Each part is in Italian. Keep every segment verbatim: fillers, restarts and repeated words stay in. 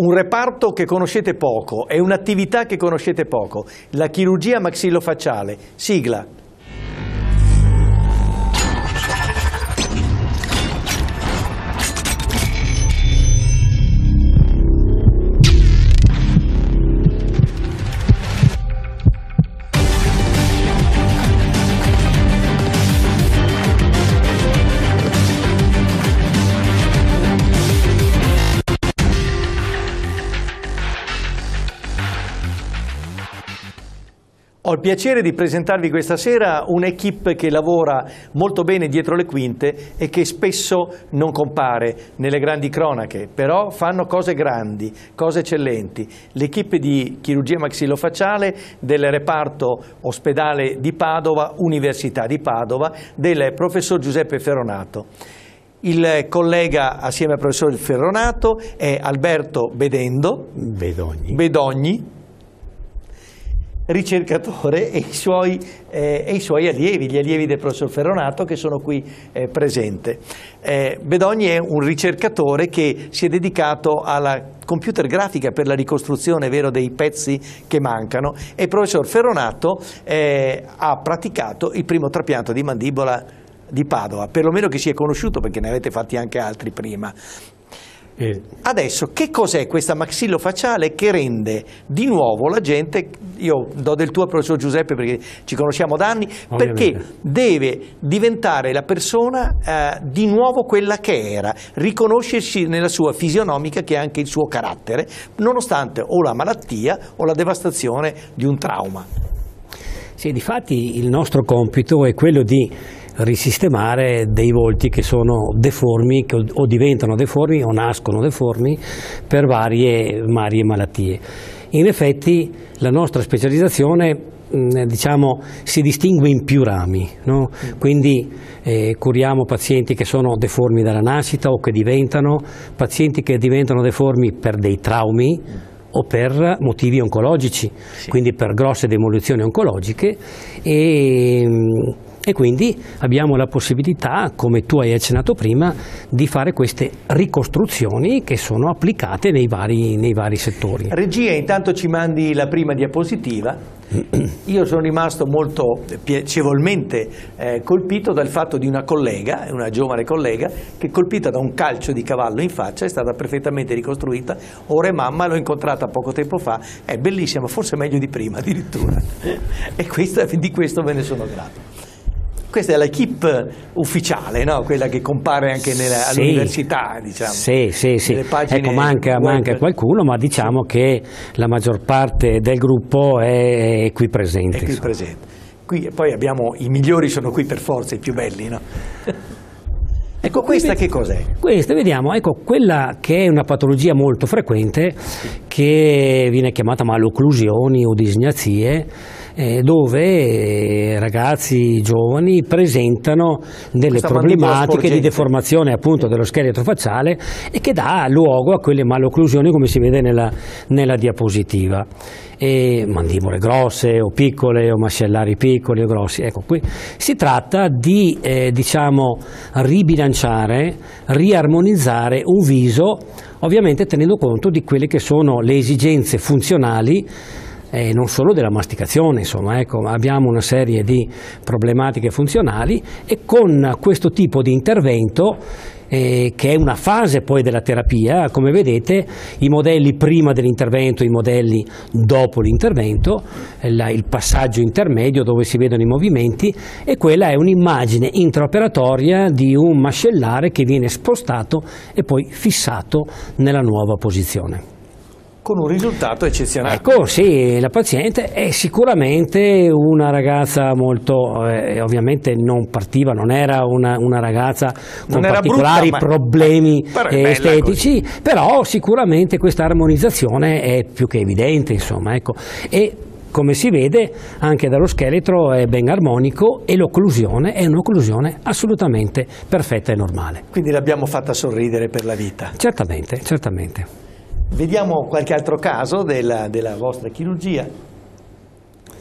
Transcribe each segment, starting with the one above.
Un reparto che conoscete poco, è un'attività che conoscete poco, la chirurgia maxillofacciale. Sigla. Ho il piacere di presentarvi questa sera un'equipe che lavora molto bene dietro le quinte e che spesso non compare nelle grandi cronache, però fanno cose grandi, cose eccellenti. L'equipe di chirurgia maxillofacciale del reparto ospedale di Padova, Università di Padova, del professor Giuseppe Ferronato. Il collega assieme al professor Ferronato è Alberto Bedendo, Bedogni. Bedogni. ricercatore e i, suoi, eh, e i suoi allievi, gli allievi del professor Ferronato che sono qui eh, presente. Eh, Bedogni è un ricercatore che si è dedicato alla computer grafica per la ricostruzione, vero, dei pezzi che mancano, e il professor Ferronato eh, ha praticato il primo trapianto di mandibola di Padova, perlomeno che si è conosciuto, perché ne avete fatti anche altri prima. Adesso, che cos'è questa maxillofacciale che rende di nuovo la gente, io do del tuo professor Giuseppe perché ci conosciamo da anni, ovviamente, perché deve diventare la persona eh, di nuovo quella che era, riconoscersi nella sua fisionomica, che è anche il suo carattere, nonostante o la malattia o la devastazione di un trauma. Sì, difatti il nostro compito è quello di risistemare dei volti che sono deformi, che o diventano deformi o nascono deformi per varie, varie malattie. In effetti la nostra specializzazione, diciamo, si distingue in più rami, no? Quindi eh, curiamo pazienti che sono deformi dalla nascita o che diventano, pazienti che diventano deformi per dei traumi o per motivi oncologici, sì, quindi per grosse demolizioni oncologiche, e E quindi abbiamo la possibilità, come tu hai accennato prima, di fare queste ricostruzioni che sono applicate nei vari, nei vari settori. Regia, intanto ci mandi la prima diapositiva. Io sono rimasto molto piacevolmente eh, colpito dal fatto di una collega, una giovane collega, che colpita da un calcio di cavallo in faccia è stata perfettamente ricostruita. Ora è mamma, l'ho incontrata poco tempo fa, è bellissima, forse meglio di prima addirittura. E questa, di questo ve ne sono grato. Questa è la equipe ufficiale, no? Quella che compare anche nella, sì, all'università, diciamo. Sì, sì, sì. Ecco, manca, manca qualcuno, ma diciamo, sì, che la maggior parte del gruppo è qui presente. È qui insomma. presente. Qui, poi abbiamo i migliori, sono qui per forza, i più belli, no? Ecco, questa che cos'è? Questa, vediamo, ecco, quella che è una patologia molto frequente, che viene chiamata malocclusioni o disgnazie, eh, dove ragazzi giovani presentano delle Questa problematiche di deformazione appunto dello scheletro facciale e che dà luogo a quelle malocclusioni come si vede nella, nella diapositiva. E mandibole grosse o piccole o mascellari piccoli o grossi. Ecco, qui si tratta di eh, diciamo ribilanciare, riarmonizzare un viso, ovviamente tenendo conto di quelle che sono le esigenze funzionali, eh, non solo della masticazione, insomma, ecco, abbiamo una serie di problematiche funzionali e con questo tipo di intervento, Eh, che è una fase poi della terapia, come vedete, i modelli prima dell'intervento, i modelli dopo l'intervento, il passaggio intermedio dove si vedono i movimenti, e quella è un'immagine intraoperatoria di un mascellare che viene spostato e poi fissato nella nuova posizione. Con un risultato eccezionale. Ecco, sì, la paziente è sicuramente una ragazza molto, eh, ovviamente non partiva, non era una, una ragazza con particolari brutta, problemi però eh, estetici, così. Però sicuramente questa armonizzazione è più che evidente, insomma, ecco. E come si vede anche dallo scheletro è ben armonico e l'occlusione è un'occlusione assolutamente perfetta e normale. Quindi l'abbiamo fatta sorridere per la vita. Certamente, certamente. Vediamo qualche altro caso della, della vostra chirurgia.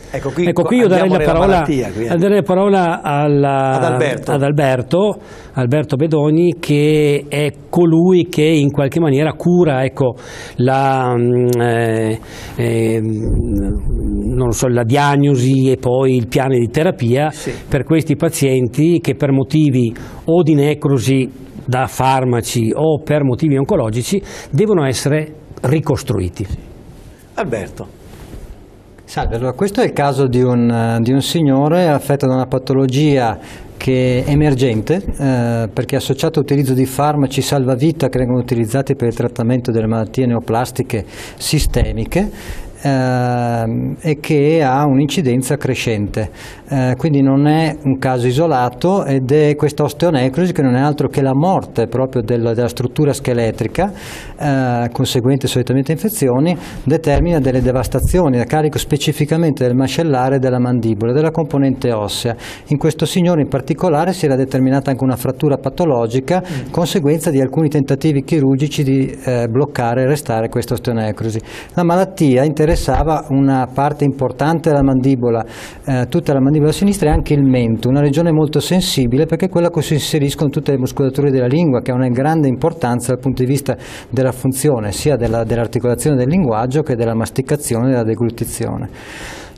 Ecco, qui, ecco, qui io darei la parola, malattia, darei la parola alla, ad, Alberto. ad Alberto, Alberto Bedogni, che è colui che in qualche maniera cura, ecco, la, eh, eh, non so, la diagnosi e poi il piano di terapia, sì, per questi pazienti che per motivi o di necrosi da farmaci o per motivi oncologici devono essere ricostruiti. Alberto. Salve, allora questo è il caso di un, di un signore affetto da una patologia che è emergente, eh, perché è associato all'utilizzo di farmaci salvavita che vengono utilizzati per il trattamento delle malattie neoplastiche sistemiche, Eh, e che ha un'incidenza crescente, eh, quindi non è un caso isolato, ed è questa osteonecrosi che non è altro che la morte proprio del, della struttura scheletrica, eh, conseguente solitamente a infezioni, determina delle devastazioni a carico specificamente del mascellare e della mandibola, della componente ossea. In questo signore in particolare si era determinata anche una frattura patologica, mm. conseguenza di alcuni tentativi chirurgici di eh, bloccare e restare questa osteonecrosi. La malattia interessa interessava una parte importante della mandibola, eh, tutta la mandibola sinistra e anche il mento, una regione molto sensibile perché è quella che si inseriscono tutte le muscolature della lingua, che ha una grande importanza dal punto di vista della funzione, sia della, dell'articolazione del linguaggio che della masticazione e della deglutizione.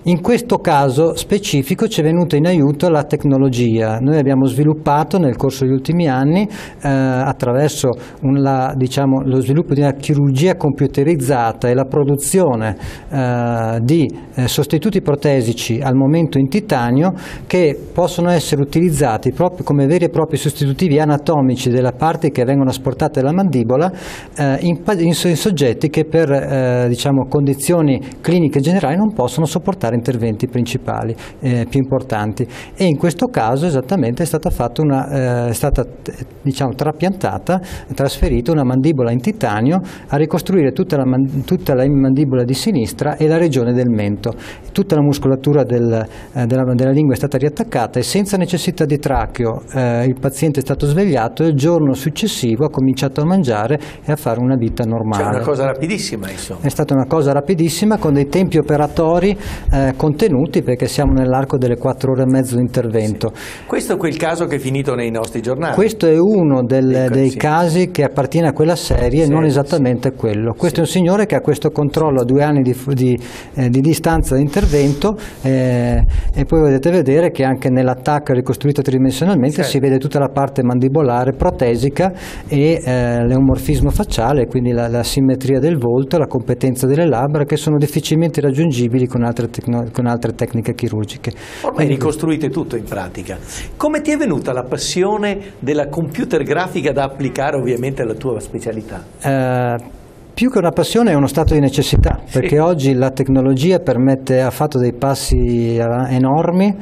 In questo caso specifico ci è venuta in aiuto la tecnologia. Noi abbiamo sviluppato nel corso degli ultimi anni, eh, attraverso un, la, diciamo, lo sviluppo di una chirurgia computerizzata e la produzione eh, di eh, sostituti protesici al momento in titanio, che possono essere utilizzati proprio come veri e propri sostitutivi anatomici della parte che vengono asportate dalla mandibola, eh, in, in, in soggetti che per eh, diciamo, condizioni cliniche generali non possono sopportare interventi principali eh, più importanti, e in questo caso esattamente è stata fatta una eh, è stata diciamo trapiantata trasferita una mandibola in titanio a ricostruire tutta la, man tutta la mandibola di sinistra e la regione del mento. Tutta la muscolatura del, eh, della, della lingua è stata riattaccata e senza necessità di tracheo eh, il paziente è stato svegliato e il giorno successivo ha cominciato a mangiare e a fare una vita normale. Cioè, una cosa rapidissima, insomma. È stata una cosa rapidissima con dei tempi operatori Eh, contenuti, perché siamo nell'arco delle quattro ore e mezzo di intervento. Sì. Questo è quel caso che è finito nei nostri giornali. Questo è uno del, sì. dei sì. casi che appartiene a quella serie, sì, non esattamente sì. quello. Questo sì. è un signore che ha questo controllo a due anni di, di, eh, di distanza di intervento, eh, e poi potete vedere che anche nell'attacco ricostruito tridimensionalmente sì. si vede tutta la parte mandibolare protesica e eh, l'eumorfismo facciale, quindi la, la simmetria del volto, la competenza delle labbra, che sono difficilmente raggiungibili con altre con altre tecniche chirurgiche. Ormai Quindi, ricostruite tutto in pratica. Come ti è venuta la passione della computer grafica da applicare ovviamente alla tua specialità? Eh... Più che una passione è uno stato di necessità, perché sì. oggi la tecnologia permette, ha fatto dei passi enormi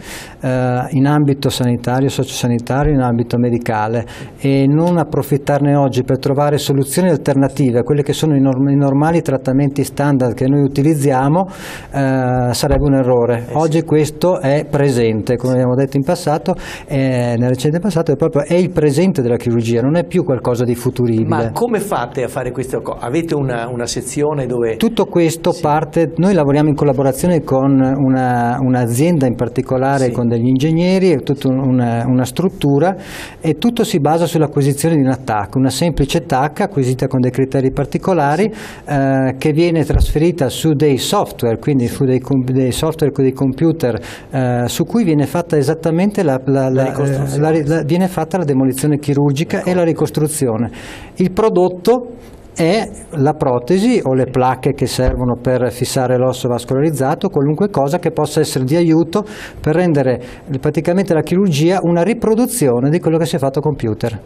eh, in ambito sanitario, sociosanitario, in ambito medicale, e non approfittarne oggi per trovare soluzioni alternative a quelli che sono i, norm i normali trattamenti standard che noi utilizziamo eh, sarebbe un errore. Oggi questo è presente, come abbiamo detto in passato, eh, nel recente passato è proprio è il presente della chirurgia, non è più qualcosa di futuribile. Ma come fate a fare queste cose? Avete un Una, una sezione dove... Tutto questo sì. parte, noi lavoriamo in collaborazione con un'azienda un in particolare, sì. con degli ingegneri, e tutta una, una struttura, e tutto si basa sull'acquisizione di una T A C, una semplice T A C acquisita con dei criteri particolari, sì. eh, che viene trasferita su dei software, quindi sì. su dei, dei software con dei computer, eh, su cui viene fatta esattamente la, la, la, la, la, la, viene fatta la demolizione chirurgica e la ricostruzione. Il prodotto è la protesi o le placche che servono per fissare l'osso vascolarizzato, qualunque cosa che possa essere di aiuto per rendere praticamente la chirurgia una riproduzione di quello che si è fatto a computer.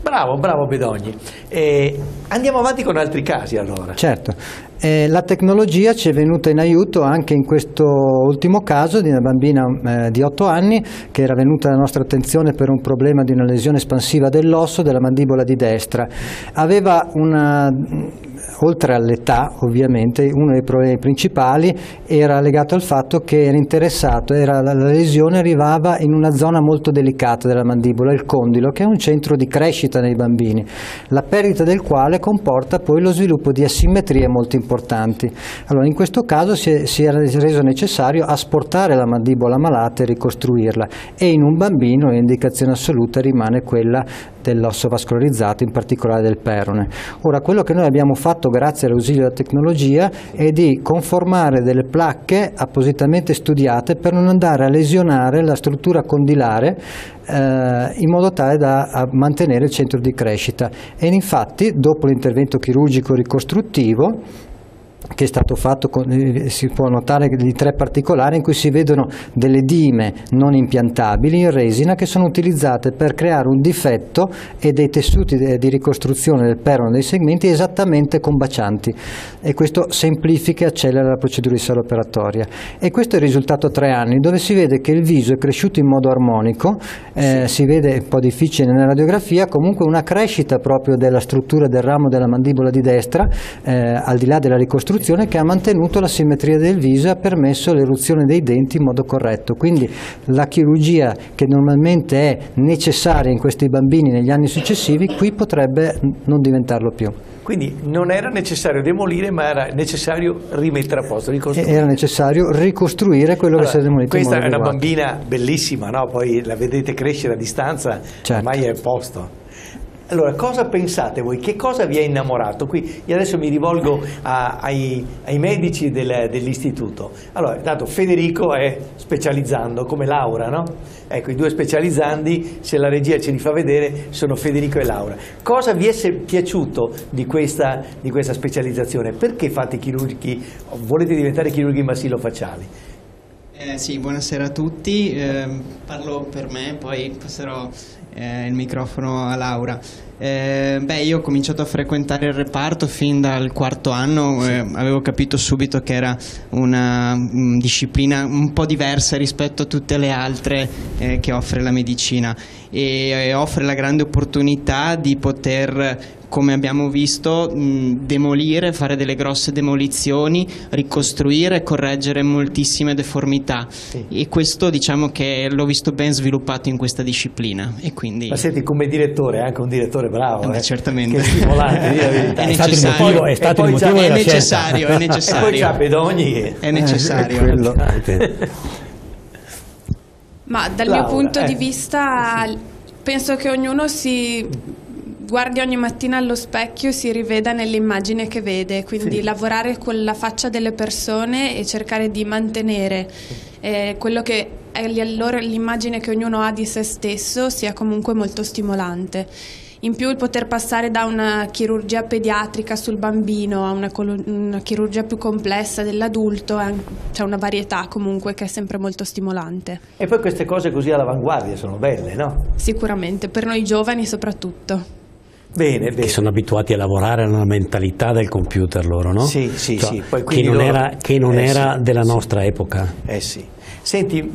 Bravo, bravo Bedogni. Eh, andiamo avanti con altri casi allora. Certo. Eh, la tecnologia ci è venuta in aiuto anche in questo ultimo caso di una bambina eh, di otto anni che era venuta alla nostra attenzione per un problema di una lesione espansiva dell'osso della mandibola di destra. Aveva una... Oltre all'età, ovviamente, uno dei problemi principali era legato al fatto che era interessato, era, la lesione arrivava in una zona molto delicata della mandibola, il condilo, che è un centro di crescita nei bambini, la perdita del quale comporta poi lo sviluppo di asimmetrie molto importanti. importanti. Allora, in questo caso si è, si è reso necessario asportare la mandibola malata e ricostruirla, e in un bambino l'indicazione assoluta rimane quella dell'osso vascolarizzato, in particolare del perone. Ora, quello che noi abbiamo fatto grazie all'ausilio della tecnologia è di conformare delle placche appositamente studiate per non andare a lesionare la struttura condilare eh, in modo tale da mantenere il centro di crescita. E infatti, dopo l'intervento chirurgico ricostruttivo, che è stato fatto, con, si può notare di tre particolari in cui si vedono delle dime non impiantabili in resina che sono utilizzate per creare un difetto e dei tessuti di ricostruzione del perone dei segmenti esattamente combacianti, e questo semplifica e accelera la procedura di sala operatoria. E questo è il risultato a tre anni, dove si vede che il viso è cresciuto in modo armonico, eh, sì. Si vede, è un po' difficile nella radiografia, comunque una crescita proprio della struttura del ramo della mandibola di destra, eh, al di là della ricostruzione, che ha mantenuto la simmetria del viso e ha permesso l'eruzione dei denti in modo corretto. Quindi la chirurgia che normalmente è necessaria in questi bambini negli anni successivi, qui potrebbe non diventarlo più. Quindi non era necessario demolire, ma era necessario rimettere a posto, ricostruire. Era necessario ricostruire quello allora, che si è demolito. Questa è una bambina bellissima, no? Poi la vedete crescere a distanza, certo. Ormai è a posto. Allora, cosa pensate voi? Che cosa vi ha innamorato? Qui io adesso mi rivolgo a, ai, ai medici del, dell'istituto. Allora, dato Federico è specializzando, come Laura, no? Ecco, i due specializzandi, se la regia ce li fa vedere, sono Federico e Laura. Cosa vi è piaciuto di questa, di questa specializzazione? Perché fate chirurghi, volete diventare chirurghi maxillofacciali? Eh, sì, buonasera a tutti. Eh, parlo per me, poi passerò il microfono a Laura. Eh, beh, io ho cominciato a frequentare il reparto fin dal quarto anno, sì. eh, avevo capito subito che era una mh, disciplina un po' diversa rispetto a tutte le altre eh, che offre la medicina, e eh, offre la grande opportunità di poter, come abbiamo visto, mh, demolire, fare delle grosse demolizioni, ricostruire e correggere moltissime deformità, sì. E questo, diciamo che l'ho visto ben sviluppato in questa disciplina, e quindi... Ma senti, come direttore, anche un direttore bravo, eh, eh, certamente. Che stimolante, è necessario, è stato il motivo, è necessario, è necessario. E poi c'ha Bedogni, è necessario. È quello. Ma dal Laura, mio punto eh. di vista, sì. penso che ognuno si guardi ogni mattina allo specchio e si riveda nell'immagine che vede, quindi sì. lavorare con la faccia delle persone e cercare di mantenere eh, quello che è l'immagine che ognuno ha di se stesso sia comunque molto stimolante. In più, il poter passare da una chirurgia pediatrica sul bambino a una, una chirurgia più complessa dell'adulto, c'è una varietà comunque che è sempre molto stimolante. E poi queste cose così all'avanguardia sono belle, no? Sicuramente, per noi giovani soprattutto. Bene, bene. Che sono abituati a lavorare alla mentalità del computer loro, no? Sì, sì, cioè, sì. Poi che non loro... era, che non eh, era sì, della nostra sì. epoca. Eh sì. Senti,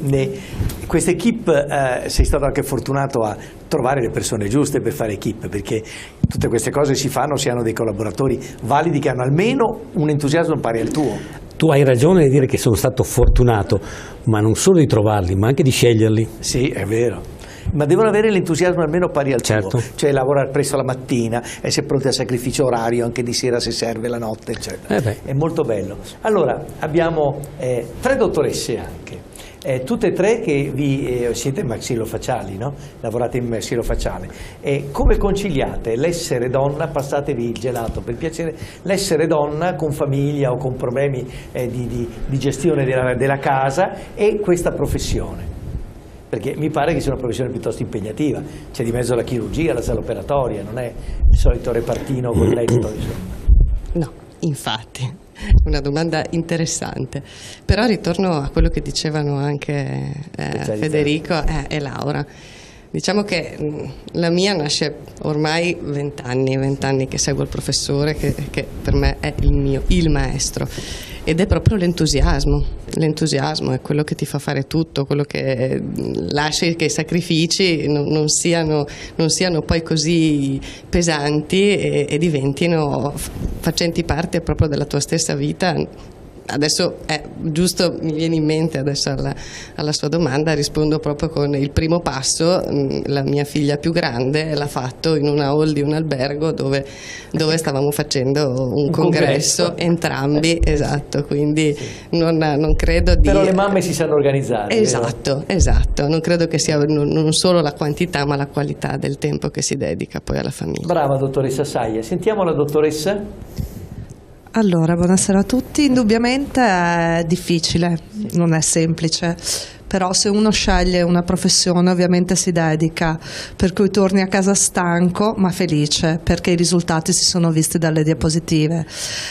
questa equipe, eh, sei stato anche fortunato a trovare le persone giuste per fare equipe, perché tutte queste cose si fanno se hanno dei collaboratori validi che hanno almeno un entusiasmo pari al tuo. Tu hai ragione di dire che sono stato fortunato, ma non solo di trovarli, ma anche di sceglierli. Sì, è vero. Ma devono avere l'entusiasmo almeno pari al certo. tuo, cioè lavorare presto la mattina, essere pronti a sacrificio orario anche di sera se serve, la notte, eccetera. Eh è molto bello. Allora, abbiamo eh, tre dottoresse anche, eh, tutte e tre che vi eh, siete maxillofacciali, no? Lavorate in maxillofacciale. E come conciliate l'essere donna, passatevi il gelato per piacere, l'essere donna con famiglia o con problemi eh, di, di, di gestione della, della casa e questa professione? Perché mi pare che sia una professione piuttosto impegnativa, c'è di mezzo la chirurgia, la sala operatoria, non è il solito repartino col letto, insomma. No, infatti, una domanda interessante, però ritorno a quello che dicevano anche eh, Federico eh, e Laura. Diciamo che la mia nasce ormai vent'anni, vent'anni che seguo il professore, che, che per me è il mio, il maestro, ed è proprio l'entusiasmo, l'entusiasmo è quello che ti fa fare tutto, quello che lasci che i sacrifici non, non, siano, non siano poi così pesanti e, e diventino facenti parte proprio della tua stessa vita adesso è giusto, mi viene in mente adesso alla, alla sua domanda, rispondo proprio con il primo passo. La mia figlia più grande l'ha fatto in una hall di un albergo dove, dove stavamo facendo un, un congresso, congresso entrambi, eh, esatto, quindi sì. non, non credo di... Però le mamme si sanno organizzare. Esatto, eh? esatto, non credo che sia non, non solo la quantità ma la qualità del tempo che si dedica poi alla famiglia. Brava dottoressa Saia, sentiamo la dottoressa. Allora, buonasera a tutti. Indubbiamente è difficile, non è semplice, però se uno sceglie una professione ovviamente si dedica, per cui torni a casa stanco ma felice perché i risultati si sono visti dalle diapositive.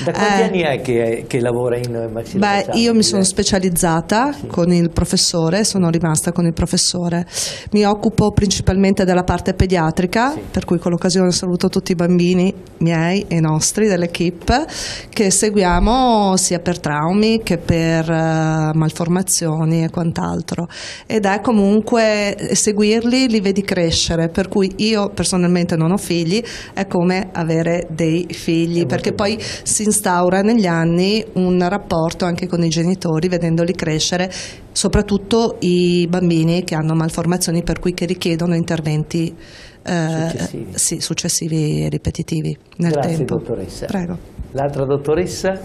Da quanti eh, anni è che, che lavora in maxillofacciale? Beh, io mi sono specializzata sì. con il professore, sono rimasta con il professore. Mi occupo principalmente della parte pediatrica, sì. per cui con l'occasione saluto tutti i bambini miei e nostri dell'equipe che seguiamo sia per traumi che per uh, malformazioni e quant'altro, ed è comunque seguirli, li vedi crescere, per cui io personalmente non ho figli, è come avere dei figli, perché poi si instaura negli anni un rapporto anche con i genitori vedendoli crescere, soprattutto i bambini che hanno malformazioni per cui che richiedono interventi eh, successivi. Sì, successivi e ripetitivi nel Grazie, tempo. Dottoressa. Prego. L'altra dottoressa?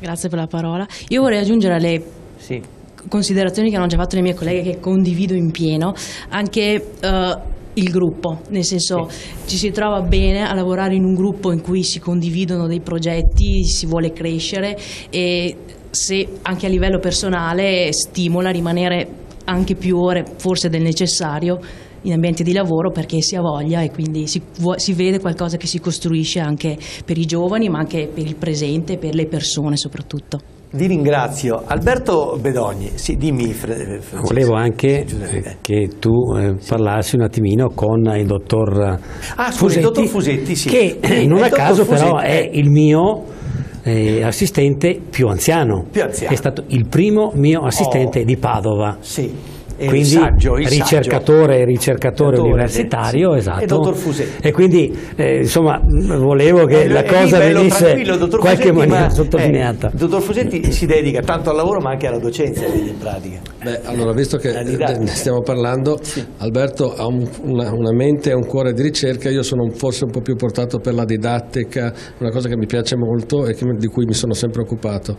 Grazie per la parola. Io vorrei aggiungere alle sì. considerazioni che hanno già fatto le mie colleghe, che condivido in pieno, anche uh, il gruppo, nel senso sì. ci si trova bene a lavorare in un gruppo in cui si condividono dei progetti, si vuole crescere e se anche a livello personale stimola a rimanere anche più ore forse del necessario in ambiente di lavoro perché si ha voglia e quindi si, si vede qualcosa che si costruisce anche per i giovani ma anche per il presente, per le persone soprattutto. Vi ringrazio. Alberto Bedogni, sì, dimmi. Volevo anche eh, che tu eh, parlassi un attimino con il dottor ah, Fusetti, scusi, il dottor Fusetti sì. che eh, non a caso Fusetti. Però è il mio eh, assistente più anziano. più anziano, è stato il primo mio assistente oh. di Padova. Sì. Quindi il saggio, il ricercatore saggio. ricercatore universitario, sì. esatto. E dottor Fusetti. E quindi eh, insomma volevo che eh, la cosa bello, venisse in qualche Fusetti, maniera ma, sottolineata. Il eh, dottor Fusetti si dedica tanto al lavoro ma anche alla docenza in pratica. Beh, allora visto che ne stiamo parlando, sì. Alberto ha un, una, una mente e un cuore di ricerca, io sono forse un po' più portato per la didattica, una cosa che mi piace molto e che, di cui mi sono sempre occupato.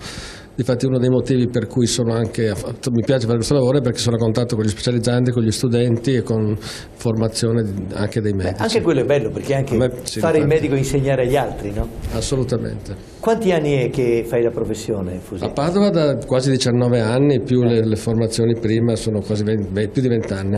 Difatti uno dei motivi per cui sono anche, mi piace fare questo lavoro è perché sono a contatto con gli specializzanti, con gli studenti e con formazione anche dei medici. Beh, anche quello è bello perché anche me, sì, fare il medico e insegnare agli altri, no? Assolutamente. Quanti anni è che fai la professione, Fusetti? A Padova da quasi diciannove anni, più le, le formazioni prima sono quasi venti, più di venti anni.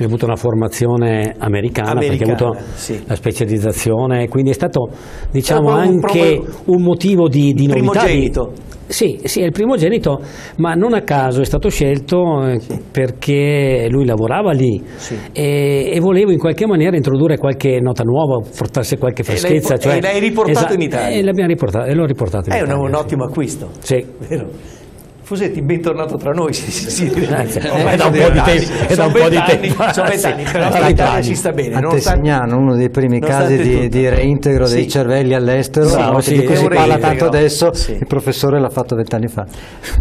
Ho avuto una formazione americana, americana perché ho avuto sì. la specializzazione, quindi è stato diciamo anche un motivo di, di novità. Primogenito. Sì, sì, è il primogenito, ma non a caso è stato scelto sì. perché lui lavorava lì sì. e, e volevo in qualche maniera introdurre qualche nota nuova, portarsi qualche freschezza. E l'hai, cioè, e l'hai riportato in Italia. E l'abbiamo riportato, e l'ho riportato in Italia. È un, un ottimo sì. acquisto. Sì. Vero? Fusetti, bentornato tra noi. Sì, sì, sì. Grazie. È da un po' di tempo. È da un po' di tempo. Sono vent'anni, però l'Italia ci sta bene. A Tessignano, uno dei primi casi di, di reintegro sì. dei cervelli all'estero, sì, no, sì, di cui si parla tanto adesso, sì. il professore l'ha fatto vent'anni fa.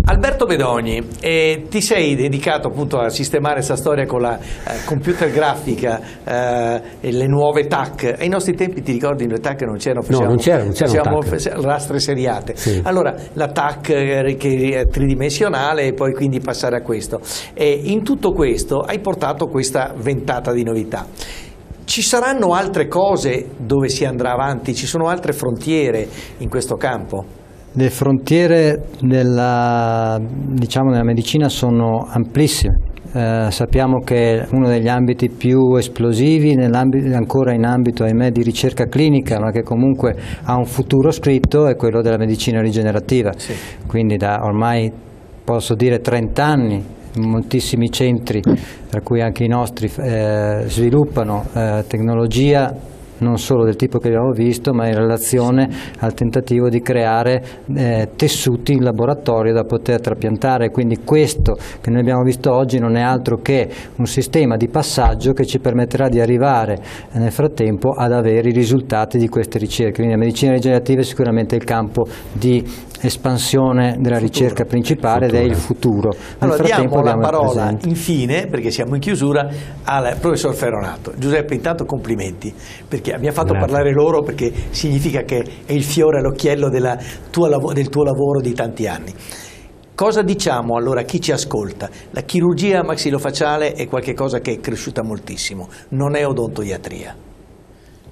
Alberto Bedogni, eh, ti sei dedicato appunto a sistemare questa storia con la eh, computer grafica eh, e le nuove T A C. Ai nostri tempi, ti ricordi, le T A C non c'erano, facevamo, no, facevamo rastre seriate. Sì. Allora, la T A C eh, che tridimensionale, e poi quindi passare a questo. E in tutto questo hai portato questa ventata di novità. Ci saranno altre cose dove si andrà avanti? Ci sono altre frontiere in questo campo? Le frontiere della, diciamo, della medicina sono amplissime. Eh, sappiamo che uno degli ambiti più esplosivi ancora in ambito ahimè di ricerca clinica ma che comunque ha un futuro scritto è quello della medicina rigenerativa sì. quindi da ormai posso dire trenta anni moltissimi centri tra cui anche i nostri eh, sviluppano eh, tecnologia non solo del tipo che abbiamo visto, ma in relazione al tentativo di creare eh, tessuti in laboratorio da poter trapiantare. Quindi questo che noi abbiamo visto oggi non è altro che un sistema di passaggio che ci permetterà di arrivare eh, nel frattempo ad avere i risultati di queste ricerche. Quindi la medicina rigenerativa è sicuramente il campo di espansione della futuro, ricerca principale futuro. ed è il futuro. Nel allora diamo la parola infine, perché siamo in chiusura, al professor Ferronato. Giuseppe, intanto complimenti, perché abbiamo fatto Grazie. parlare loro, perché significa che è il fiore all'occhiello della tua, del tuo lavoro di tanti anni. Cosa diciamo allora a chi ci ascolta? La chirurgia maxillofacciale è qualcosa che è cresciuta moltissimo, non è odontoiatria.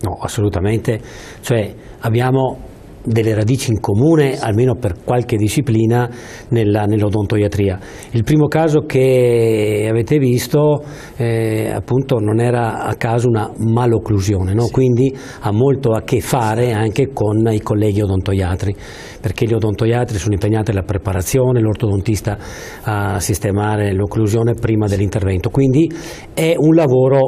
No, assolutamente, cioè abbiamo delle radici in comune, almeno per qualche disciplina, nell'odontoiatria. Il primo caso che avete visto, eh, appunto, non era a caso una malocclusione, no? Sì. Quindi ha molto a che fare anche con i colleghi odontoiatri, perché gli odontoiatri sono impegnati alla preparazione, l'ortodontista a sistemare l'occlusione prima dell'intervento, quindi è un lavoro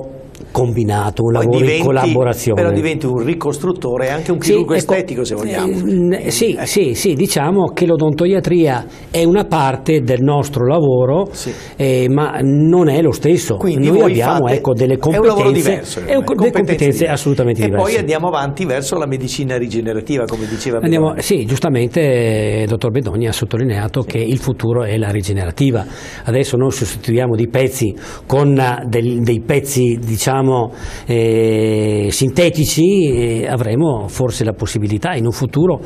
combinato, un lavoro diventi, in collaborazione. Però diventi un ricostruttore e anche un chirurgo sì, estetico, se vogliamo. Eh, sì, sì, sì, diciamo che l'odontoiatria è una parte del nostro lavoro, sì. eh, ma non è lo stesso. Quindi noi abbiamo fate, ecco, delle competenze, è un lavoro diverso, è un, competenze delle competenze diverse. assolutamente e diverse. E poi andiamo avanti verso la medicina rigenerativa, come diceva andiamo, Sì, giustamente il dottor Bedogni ha sottolineato sì. che il futuro è la rigenerativa. Adesso noi sostituiamo dei pezzi con del, dei pezzi, diciamo, diciamo eh, sintetici, eh, avremo forse la possibilità in un futuro,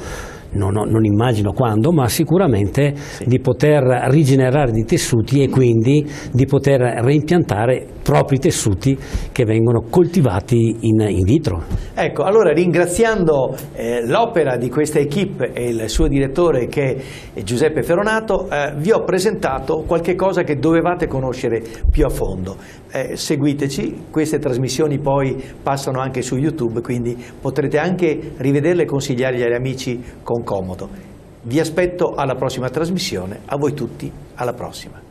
non, non immagino quando, ma sicuramente sì. di poter rigenerare dei tessuti e quindi di poter reimpiantare propri tessuti che vengono coltivati in, in vitro. Ecco, allora ringraziando eh, l'opera di questa equipe e il suo direttore, che è Giuseppe Ferronato, eh, vi ho presentato qualche cosa che dovevate conoscere più a fondo. Eh, seguiteci, queste trasmissioni poi passano anche su YouTube, quindi potrete anche rivederle e consigliarle agli amici con comodo. Vi aspetto alla prossima trasmissione, a voi tutti, alla prossima.